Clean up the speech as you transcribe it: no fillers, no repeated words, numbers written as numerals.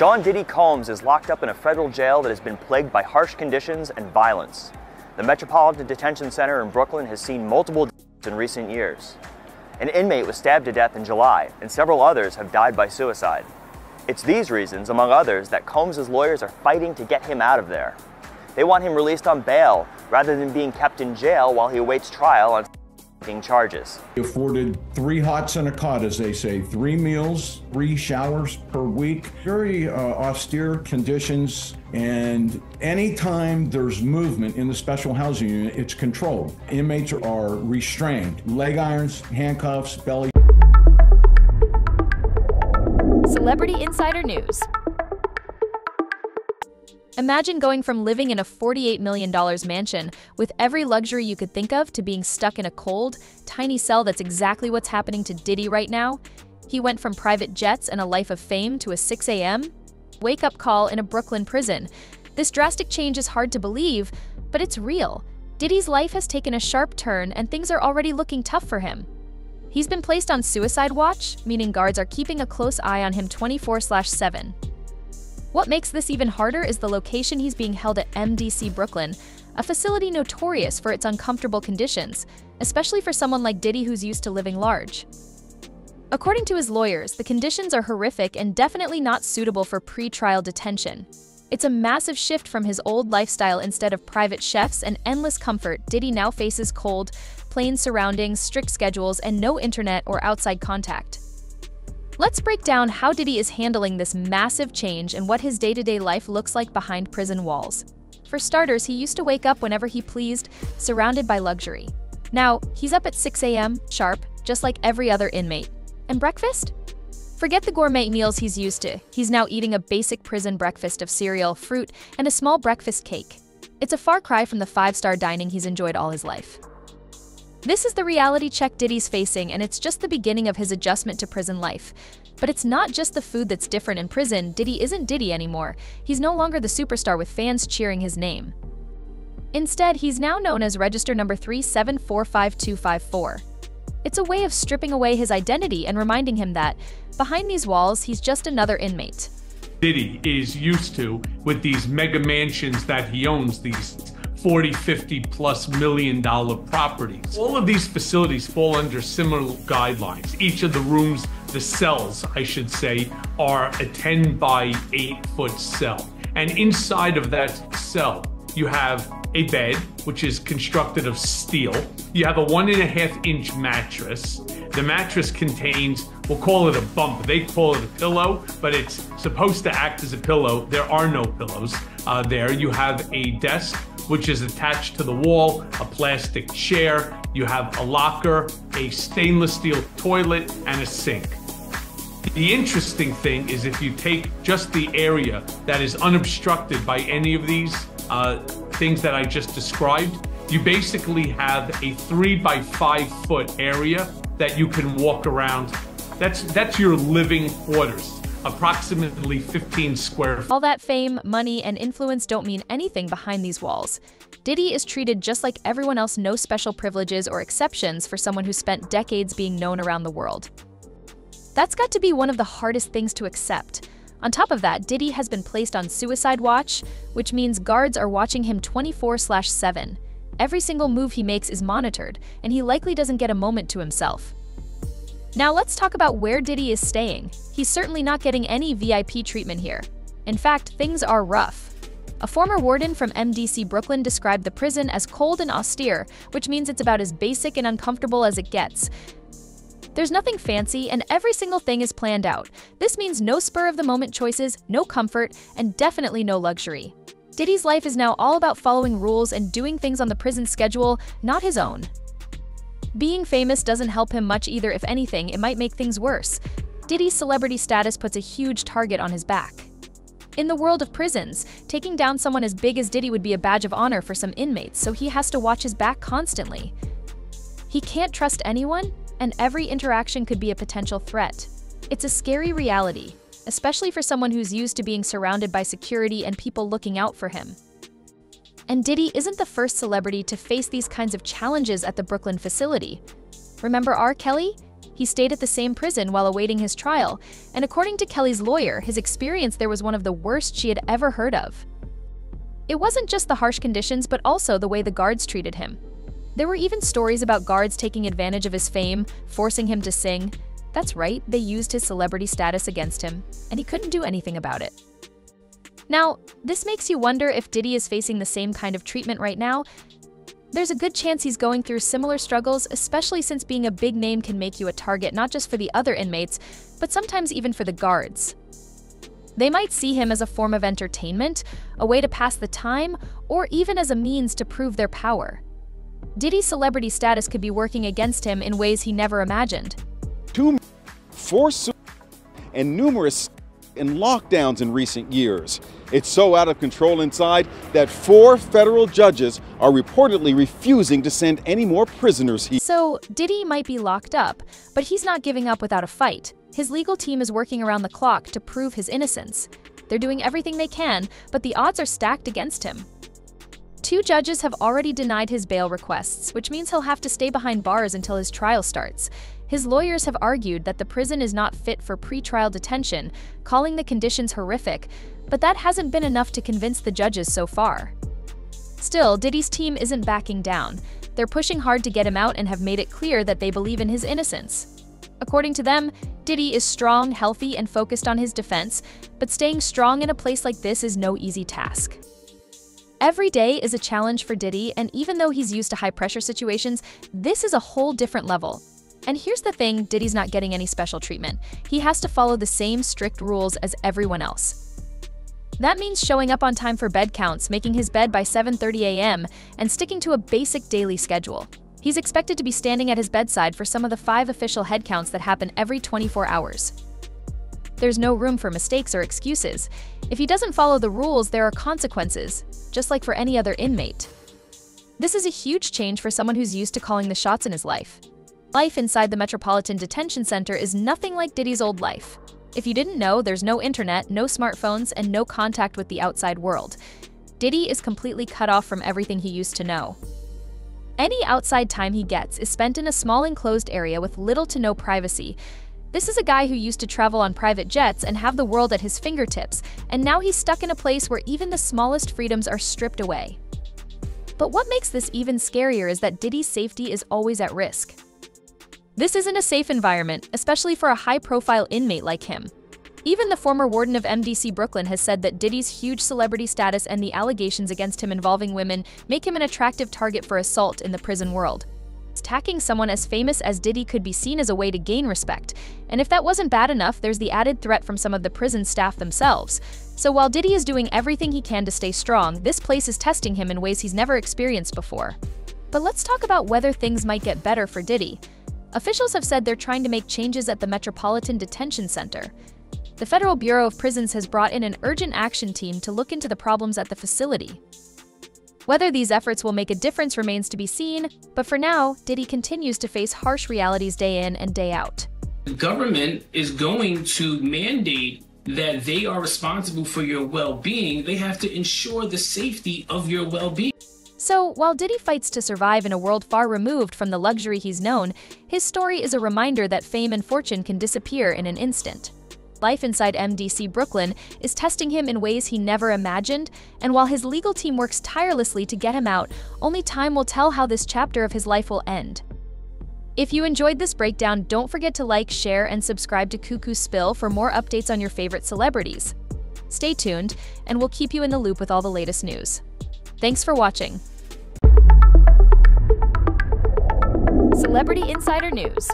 Sean Diddy Combs is locked up in a federal jail that has been plagued by harsh conditions and violence. The Metropolitan Detention Center in Brooklyn has seen multiple deaths in recent years. An inmate was stabbed to death in July, and several others have died by suicide. It's these reasons, among others, that Combs' lawyers are fighting to get him out of there. They want him released on bail, rather than being kept in jail while he awaits trial on charges. He afforded three hots and a cot, as they say, three meals, three showers per week, very austere conditions. And anytime there's movement in the special housing unit, it's controlled. Inmates are restrained, leg irons, handcuffs, belly. Celebrity Insider News. Imagine going from living in a $48 million mansion with every luxury you could think of to being stuck in a cold, tiny cell. That's exactly what's happening to Diddy right now. He went from private jets and a life of fame to a 6 a.m. wake-up call in a Brooklyn prison. This drastic change is hard to believe, but it's real. Diddy's life has taken a sharp turn and things are already looking tough for him. He's been placed on suicide watch, meaning guards are keeping a close eye on him 24/7. What makes this even harder is the location he's being held at MDC Brooklyn, a facility notorious for its uncomfortable conditions, especially for someone like Diddy who's used to living large. According to his lawyers, the conditions are horrific and definitely not suitable for pre-trial detention. It's a massive shift from his old lifestyle. Instead of private chefs and endless comfort, Diddy now faces cold, plain surroundings, strict schedules, and no internet or outside contact. Let's break down how Diddy is handling this massive change and what his day-to-day life looks like behind prison walls. For starters, he used to wake up whenever he pleased, surrounded by luxury. Now, he's up at 6 a.m. sharp, just like every other inmate. And breakfast? Forget the gourmet meals he's used to. He's now eating a basic prison breakfast of cereal, fruit, and a small breakfast cake. It's a far cry from the five-star dining he's enjoyed all his life. This is the reality check Diddy's facing, and it's just the beginning of his adjustment to prison life. But it's not just the food that's different in prison. Diddy isn't Diddy anymore. He's no longer the superstar with fans cheering his name. Instead, he's now known as Register Number 3745254. It's a way of stripping away his identity and reminding him that, behind these walls, he's just another inmate. Diddy is used to with these mega mansions that he owns, these 40, 50 plus $1 million properties. All of these facilities fall under similar guidelines. Each of the rooms, the cells, I should say, are a 10-by-8-foot cell. And inside of that cell, you have a bed, which is constructed of steel. You have a 1.5-inch mattress. The mattress contains, we'll call it a bump. They call it a pillow, but it's supposed to act as a pillow. There are no pillows there. You have a desk, which is attached to the wall, a plastic chair. You have a locker, a stainless steel toilet, and a sink. The interesting thing is if you take just the area that is unobstructed by any of these things that I just described, you basically have a 3-by-5-foot area that you can walk around. That's your living quarters. Approximately 15 square feet. All that fame, money, and influence don't mean anything behind these walls. Diddy is treated just like everyone else, no special privileges or exceptions for someone who spent decades being known around the world. That's got to be one of the hardest things to accept. On top of that, Diddy has been placed on suicide watch, which means guards are watching him 24/7. Every single move he makes is monitored, and he likely doesn't get a moment to himself. Now let's talk about where Diddy is staying. He's certainly not getting any VIP treatment here. In fact, things are rough. A former warden from MDC Brooklyn described the prison as cold and austere, which means it's about as basic and uncomfortable as it gets. There's nothing fancy, and every single thing is planned out. This means no spur-of-the-moment choices, no comfort, and definitely no luxury. Diddy's life is now all about following rules and doing things on the prison schedule, not his own. Being famous doesn't help him much either. If anything, it might make things worse. Diddy's celebrity status puts a huge target on his back. In the world of prisons, taking down someone as big as Diddy would be a badge of honor for some inmates, so he has to watch his back constantly. He can't trust anyone, and every interaction could be a potential threat. It's a scary reality, especially for someone who's used to being surrounded by security and people looking out for him. And Diddy isn't the first celebrity to face these kinds of challenges at the Brooklyn facility. Remember R. Kelly? He stayed at the same prison while awaiting his trial, and according to Kelly's lawyer, his experience there was one of the worst she had ever heard of. It wasn't just the harsh conditions, but also the way the guards treated him. There were even stories about guards taking advantage of his fame, forcing him to sing. That's right, they used his celebrity status against him, and he couldn't do anything about it. Now, this makes you wonder if Diddy is facing the same kind of treatment right now. There's a good chance he's going through similar struggles, especially since being a big name can make you a target not just for the other inmates, but sometimes even for the guards. They might see him as a form of entertainment, a way to pass the time, or even as a means to prove their power. Diddy's celebrity status could be working against him in ways he never imagined. 2, 4 and numerous in lockdowns in recent years. It's so out of control inside that 4 federal judges are reportedly refusing to send any more prisoners here. So Diddy might be locked up, but he's not giving up without a fight. His legal team is working around the clock to prove his innocence. They're doing everything they can, but the odds are stacked against him. 2 judges have already denied his bail requests, which means he'll have to stay behind bars until his trial starts. His lawyers have argued that the prison is not fit for pretrial detention, calling the conditions horrific, but that hasn't been enough to convince the judges so far. Still, Diddy's team isn't backing down. They're pushing hard to get him out and have made it clear that they believe in his innocence. According to them, Diddy is strong, healthy, and focused on his defense, but staying strong in a place like this is no easy task. Every day is a challenge for Diddy, and even though he's used to high-pressure situations, this is a whole different level. And here's the thing, Diddy's not getting any special treatment. He has to follow the same strict rules as everyone else. That means showing up on time for bed counts, making his bed by 7:30 a.m., and sticking to a basic daily schedule. He's expected to be standing at his bedside for some of the 5 official head counts that happen every 24 hours. There's no room for mistakes or excuses. If he doesn't follow the rules, there are consequences, just like for any other inmate. This is a huge change for someone who's used to calling the shots in his life. Life inside the Metropolitan Detention Center is nothing like Diddy's old life. If you didn't know, there's no internet, no smartphones, and no contact with the outside world. Diddy is completely cut off from everything he used to know. Any outside time he gets is spent in a small enclosed area with little to no privacy. This is a guy who used to travel on private jets and have the world at his fingertips, and now he's stuck in a place where even the smallest freedoms are stripped away. But what makes this even scarier is that Diddy's safety is always at risk. This isn't a safe environment, especially for a high-profile inmate like him. Even the former warden of MDC Brooklyn has said that Diddy's huge celebrity status and the allegations against him involving women make him an attractive target for assault in the prison world. Attacking someone as famous as Diddy could be seen as a way to gain respect, and if that wasn't bad enough, there's the added threat from some of the prison staff themselves. So while Diddy is doing everything he can to stay strong, this place is testing him in ways he's never experienced before. But let's talk about whether things might get better for Diddy. Officials have said they're trying to make changes at the Metropolitan Detention Center. The Federal Bureau of Prisons has brought in an urgent action team to look into the problems at the facility. Whether these efforts will make a difference remains to be seen, but for now, Diddy continues to face harsh realities day in and day out. The government is going to mandate that they are responsible for your well-being. They have to ensure the safety of your well-being. So, while Diddy fights to survive in a world far removed from the luxury he's known, his story is a reminder that fame and fortune can disappear in an instant. Life inside MDC Brooklyn is testing him in ways he never imagined, and while his legal team works tirelessly to get him out, only time will tell how this chapter of his life will end. If you enjoyed this breakdown, don't forget to like, share, and subscribe to Cuckoo Spill for more updates on your favorite celebrities. Stay tuned, and we'll keep you in the loop with all the latest news. Thanks for watching. Celebrity Insider News.